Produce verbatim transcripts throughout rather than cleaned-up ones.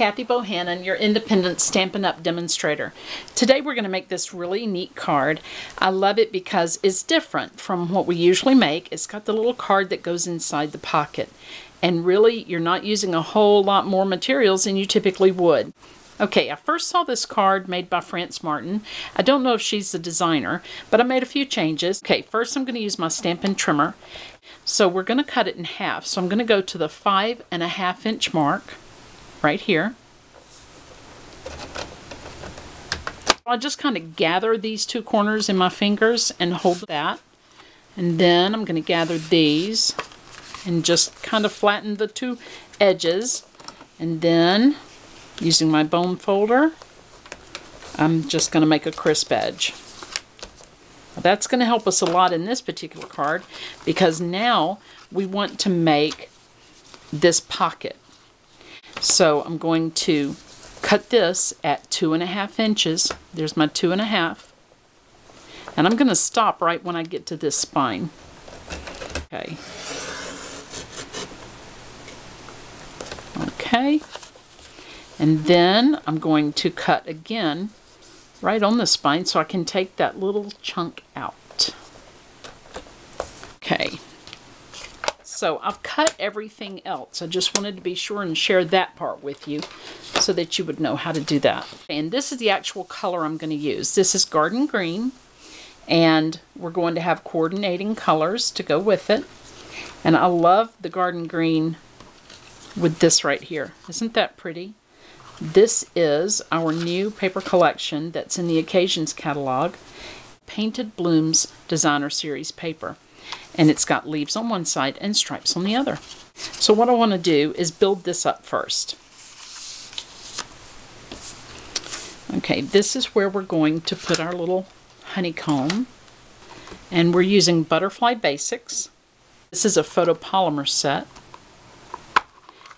Kathy Bohannon, your independent Stampin' Up! Demonstrator. Today we're going to make this really neat card. I love it because it's different from what we usually make. It's got the little card that goes inside the pocket. And really, you're not using a whole lot more materials than you typically would. Okay, I first saw this card made by France Martin. I don't know if she's the designer, but I made a few changes. Okay, first I'm going to use my Stampin' Trimmer. So we're going to cut it in half. So I'm going to go to the five and a half inch mark right here. I'll just kind of gather these two corners in my fingers and hold that. And then I'm going to gather these and just kind of flatten the two edges. And then, using my bone folder, I'm just going to make a crisp edge. That's going to help us a lot in this particular card because now we want to make this pocket. So I'm going to cut this at two and a half inches. There's my two and a half. And I'm going to stop right when I get to this spine. Okay. Okay. And then I'm going to cut again right on the spine so I can take that little chunk out. Okay, so I've cut everything else. I just wanted to be sure and share that part with you so that you would know how to do that. And this is the actual color I'm going to use. This is Garden Green, and we're going to have coordinating colors to go with it. And I love the Garden Green with this right here. Isn't that pretty? This is our new paper collection that's in the Occasions catalog, Painted Blooms Designer Series Paper. And it's got leaves on one side and stripes on the other. So what I want to do is build this up first. Okay, this is where we're going to put our little honeycomb. And we're using Butterfly Basics. This is a photopolymer set.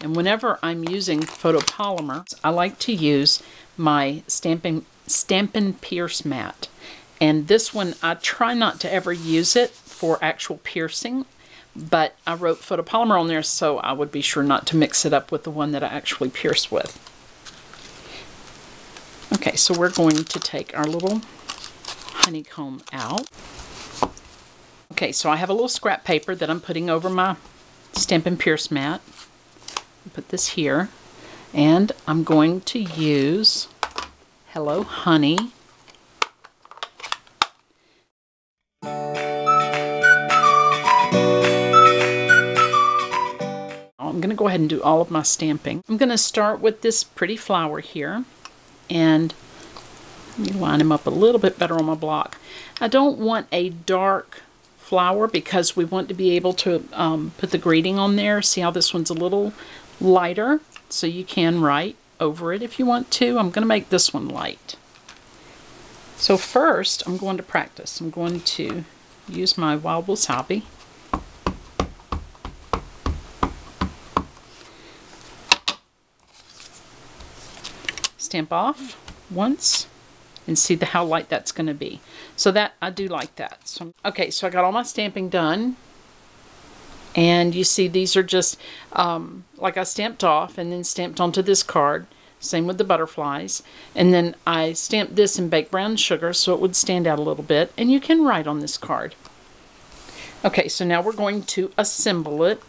And whenever I'm using photopolymer, I like to use my Stampin' Stampin' Pierce mat. And this one, I try not to ever use it for actual piercing, but I wrote photopolymer on there so I would be sure not to mix it up with the one that I actually pierce with. Okay, so we're going to take our little honeycomb out. Okay, so I have a little scrap paper that I'm putting over my Stampin' Pierce mat. Put this here, and I'm going to use Hello Honey. I'm going to go ahead and do all of my stamping. I'm going to start with this pretty flower here, and let me line him up a little bit better on my block. I don't want a dark flower because we want to be able to um, put the greeting on there. See how this one's a little lighter, so you can write over it if you want to. I'm going to make this one light. So first I'm going to practice. I'm going to use my Wild Wasabi. Stamp off once and see the, how light that's going to be. So that, I do like that. So, okay, so I got all my stamping done. And you see these are just um, like I stamped off and then stamped onto this card. Same with the butterflies. And then I stamped this in baked brown sugar so it would stand out a little bit. And you can write on this card. Okay, so now we're going to assemble it.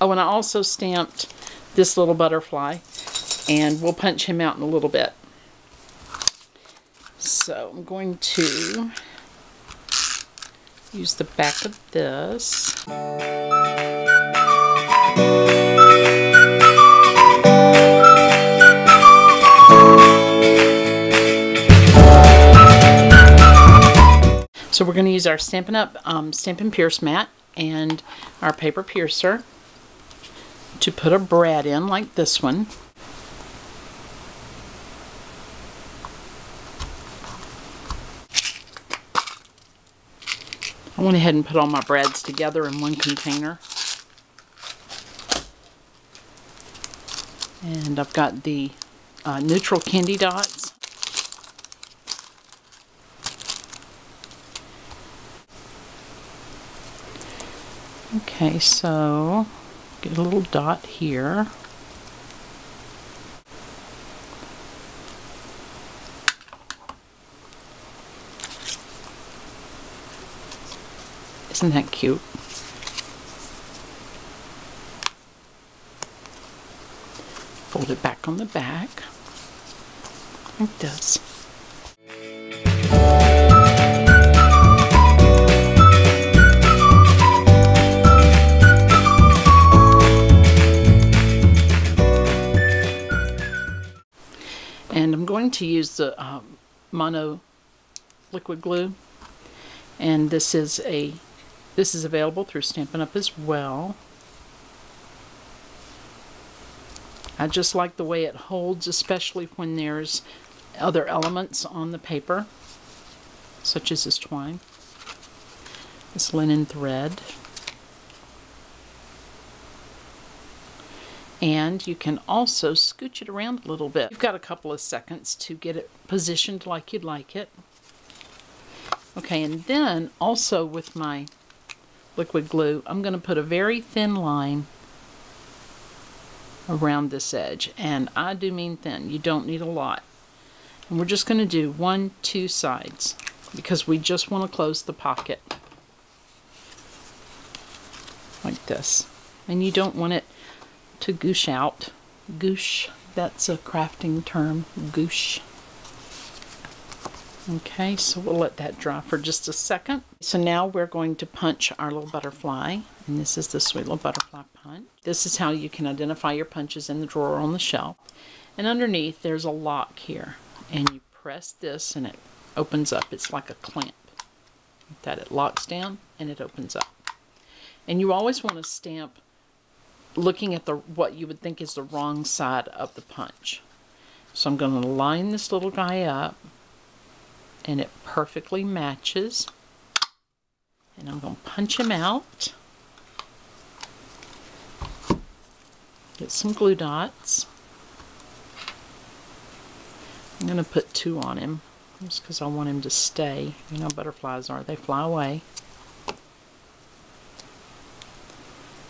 Oh, and I also stamped this little butterfly. And we'll punch him out in a little bit. So I'm going to use the back of this. So we're going to use our Stampin' Up! Um, Stampin' Pierce mat and our paper piercer to put a brad in like this one. I went ahead and put all my brads together in one container. And I've got the uh, neutral candy dots. Okay, so get a little dot here. Isn't that cute? Fold it back on the back. It does. And I'm going to use the um, mono liquid glue, and this is a this is available through Stampin' Up! As well. I just like the way it holds, especially when there's other elements on the paper, such as this twine, this linen thread. And you can also scooch it around a little bit. You've got a couple of seconds to get it positioned like you'd like it. Okay, and then also with my liquid glue, I'm going to put a very thin line around this edge. And I do mean thin. You don't need a lot. And we're just going to do one, two sides, because we just want to close the pocket like this. And you don't want it to goosh out. Goosh, that's a crafting term, goosh. Okay, so we'll let that dry for just a second. So now we're going to punch our little butterfly, and this is the sweet little butterfly punch. This is how you can identify your punches in the drawer on the shelf. And underneath there's a lock here, and you press this and it opens up. It's like a clamp, like that. It locks down and it opens up. And you always want to stamp looking at the what you would think is the wrong side of the punch. So I'm going to line this little guy up, and it perfectly matches. And I'm going to punch him out. Get some glue dots. I'm going to put two on him just because I want him to stay. You know how butterflies are, they fly away.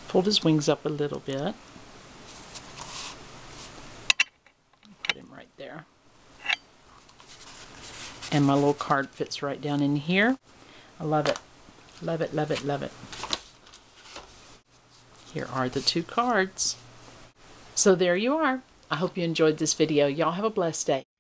Fold his wings up a little bit. Put him right there. And my little card fits right down in here. I love it. Love it, love it, love it. Here are the two cards. So there you are. I hope you enjoyed this video. Y'all have a blessed day.